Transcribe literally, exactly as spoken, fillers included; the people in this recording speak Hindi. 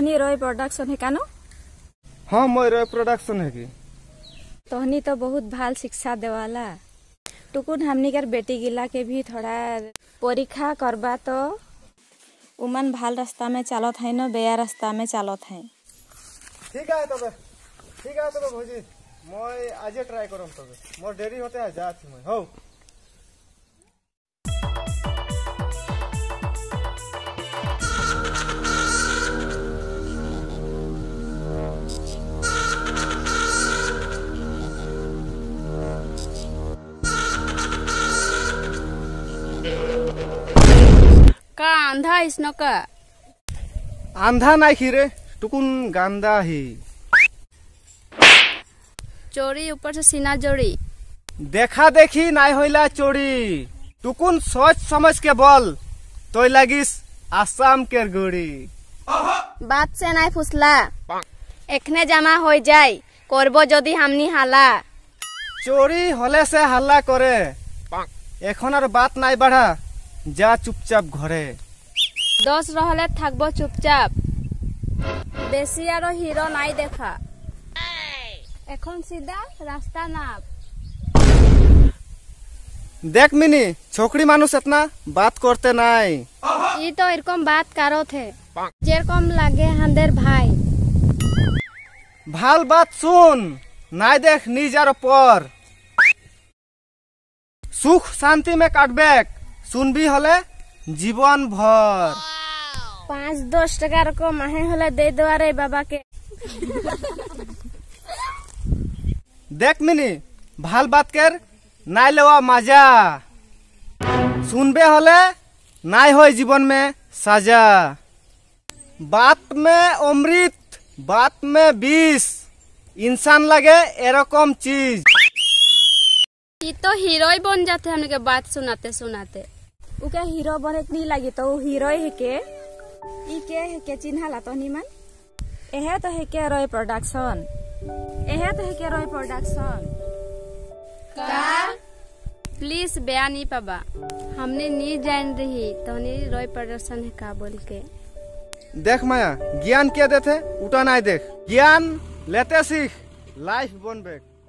तोहनी रोय प्रोडक्शन है कानो? हाँ मोय रोय प्रोडक्शन है की। तोहनी तो बहुत भाल शिक्षा देवाला। टुकुन हमनी कर बेटी गिला के भी थोड़ा परीक्षा करबा तो उमन भाल रास्ता में चलत है ना, बेया रास्ता में चलत है। ठीक है तबे, ठीक है तबे भौजी, मोय आजे ट्राई करम तबे। मोर देरी होते है जात मोय। हो का आंधा इसनो का आंधा नहीं खीरे टुकुन गांधा ही चोरी ऊपर से सीना जोड़ी देखा देखी नहीं होइला चोरी टुकुन सोच समझ के बोल तो लगिस आसाम के गोड़ी बात से नहीं फुसला एखने जमा हो जाए करबो जदि हमनी हाला चोरी होले से हल्ला करे एखन और बात नहीं बढ़ा जा चुपचाप घरे दस रहले थकबो चुपचाप बेसी आरो हीरो नहीं देखा एखन सीधा रास्ता नाप देख मिनी छोकरी मानुस इतना बात करते नहीं ये तो इरकम बात करो थे जेरकम लागे हंदेर भाई भाल बात सुन नहीं देख निजारो पर सुख शांति में काटबेक सुन भी हले जीवन भर पाँच दस टका को माहे हले दे दो रे बाबा के देख मिनी भाल बात कर नाय लेवा मजा सुनबे हले नाय होय जीवन में साजा बात में अमृत बात में विष इंसान लगे एरकम चीज ये तो हीरो बन जाते हमने के बात सुनाते सुनाते उके हीरो बने नहीं लगी तो हीरो है के ई के है के चिन्ह ला तो निमन एहे तो है के रोय प्रोडक्शन एहे तो है के रोय प्रोडक्शन का प्लीज बयानी पाबा हमने नी जान रही तो नी रोय प्रोडक्शन है का बोल के देख माया ज्ञान क्या देते उठा नहीं देख ज्ञान लेते सीख लाइफ बन बैक।